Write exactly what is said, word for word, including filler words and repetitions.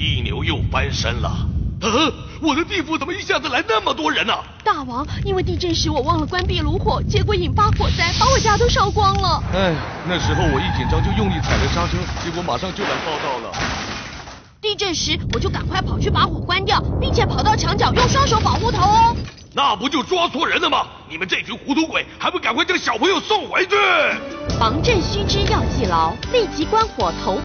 地牛又搬山了。啊！我的地府怎么一下子来那么多人呢、啊？大王，因为地震时我忘了关闭炉火，结果引发火灾，把我家都烧光了。哎，那时候我一紧张就用力踩了刹车，结果马上就来报道了。地震时我就赶快跑去把火关掉，并且跑到墙角用双手保护头哦。那不就抓错人了吗？你们这群糊涂鬼，还不赶快将小朋友送回去！防震须知要记牢，立即关火头。